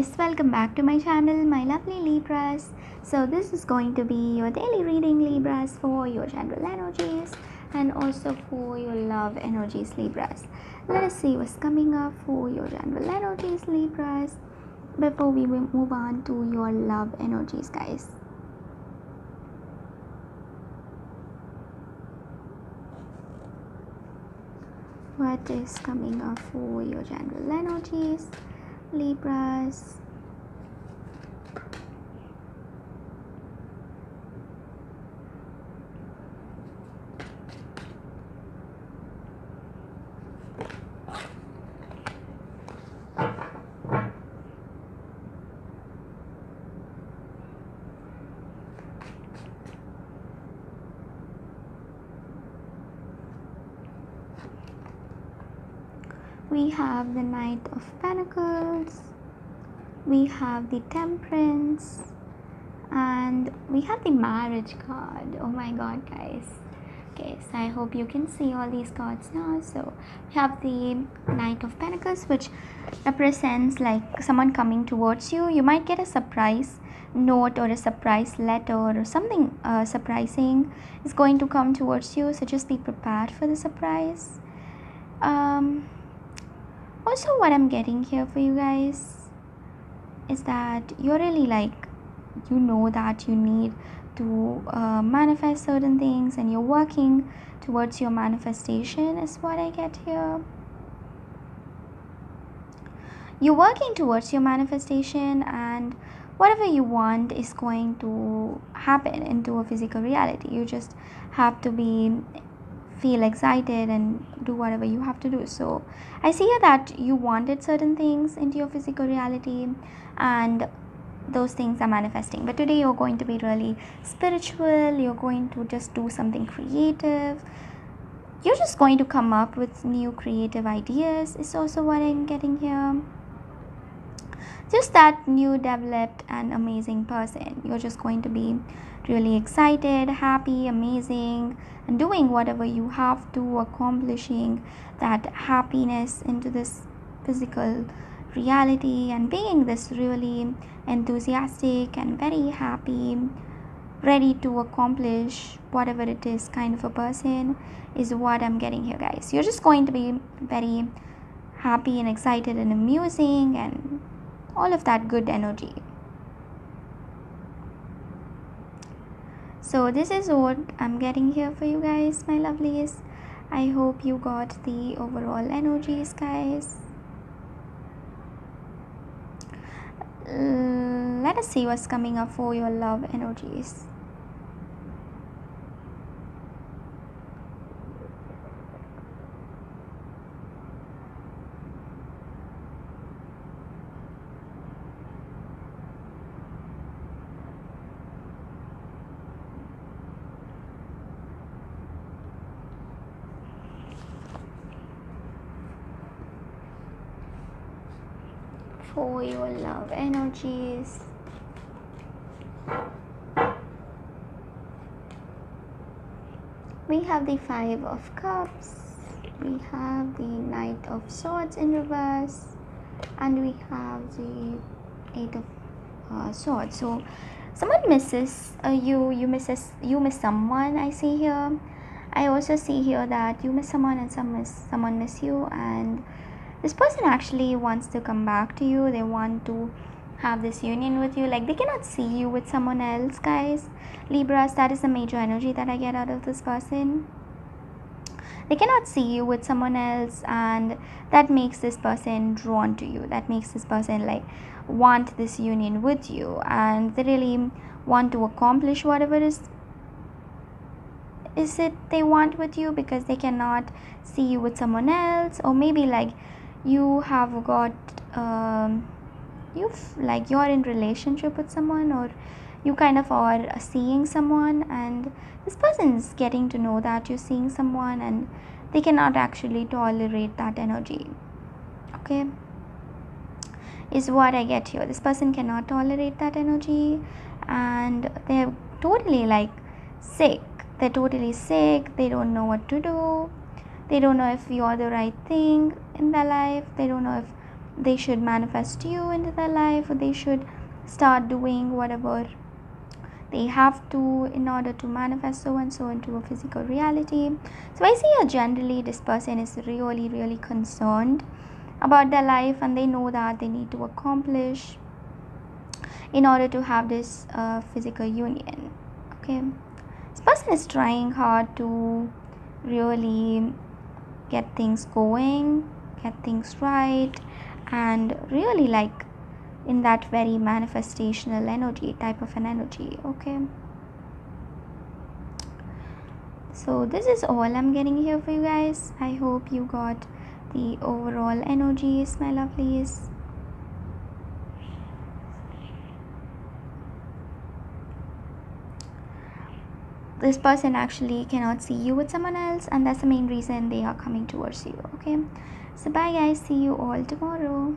guys, welcome back to my channel, my lovely Libras. So this is going to be your daily reading, Libras, for your general energies and also for your love energies, Libras. Let us see what's coming up for your general energies, Libras, before we move on to your love energies, guys. What is coming up for your general energies, Libras? We have the Knight of Pentacles, we have the Temperance, and we have the Marriage card. Oh my god, guys. Okay, so I hope you can see all these cards now. So we have the Knight of Pentacles, which represents like someone coming towards you. You might get a surprise note or a surprise letter or something surprising is going to come towards you, so just be prepared for the surprise. Also, what I'm getting here for you guys is that you're really like, you know that you need to manifest certain things and you're working towards your manifestation is what I get here. You're working towards your manifestation and whatever you want is going to happen into a physical reality. You just have to feel excited and do whatever you have to do. So I see here that you wanted certain things into your physical reality and those things are manifesting, but today you're going to be really spiritual. You're going to just do something creative. You're just going to come up with new creative ideas is also what I'm getting here. Just that new developed and amazing person. You're just going to be really excited, happy, amazing, and doing whatever you have to, accomplishing that happiness into this physical reality and being this really enthusiastic and very happy, ready to accomplish whatever it is kind of a person is what I'm getting here, guys. You're just going to be very happy and excited and amusing and all of that good energy. So this is what I'm getting here for you guys, my lovelies. I hope you got the overall energies, guys. Let us see what's coming up for your love energies. For your love energies, we have the Five of Cups, we have the Knight of Swords in reverse, and we have the Eight of Swords. So someone misses you miss someone, I see here. I also see here that you miss someone and someone miss you, and this person actually wants to come back to you. They want to have this union with you. Like, they cannot see you with someone else, guys. Libras, that is the major energy that I get out of this person. They cannot see you with someone else, and that makes this person drawn to you. That makes this person like want this union with you, and they really want to accomplish whatever is it they want with you, because they cannot see you with someone else. Or maybe like you have got you're in relationship with someone, or you kind of are seeing someone, and this person is getting to know that you're seeing someone, and they cannot actually tolerate that energy. Okay, is what I get here. This person cannot tolerate that energy, and they're totally like sick. They're totally sick. They don't know what to do. They don't know if you're the right thing in their life. They don't know if they should manifest you into their life, or they should start doing whatever they have to in order to manifest so and so into a physical reality. So I see here generally this person is really concerned about their life, and they know that they need to accomplish in order to have this physical union. Okay, this person is trying hard to really get things going, get things right, and really like in that very manifestational energy type of an energy. Okay, so this is all I'm getting here for you guys. I hope you got the overall energies, my lovelies. This person actually cannot see you with someone else, and that's the main reason they are coming towards you. Okay, so bye guys, see you all tomorrow.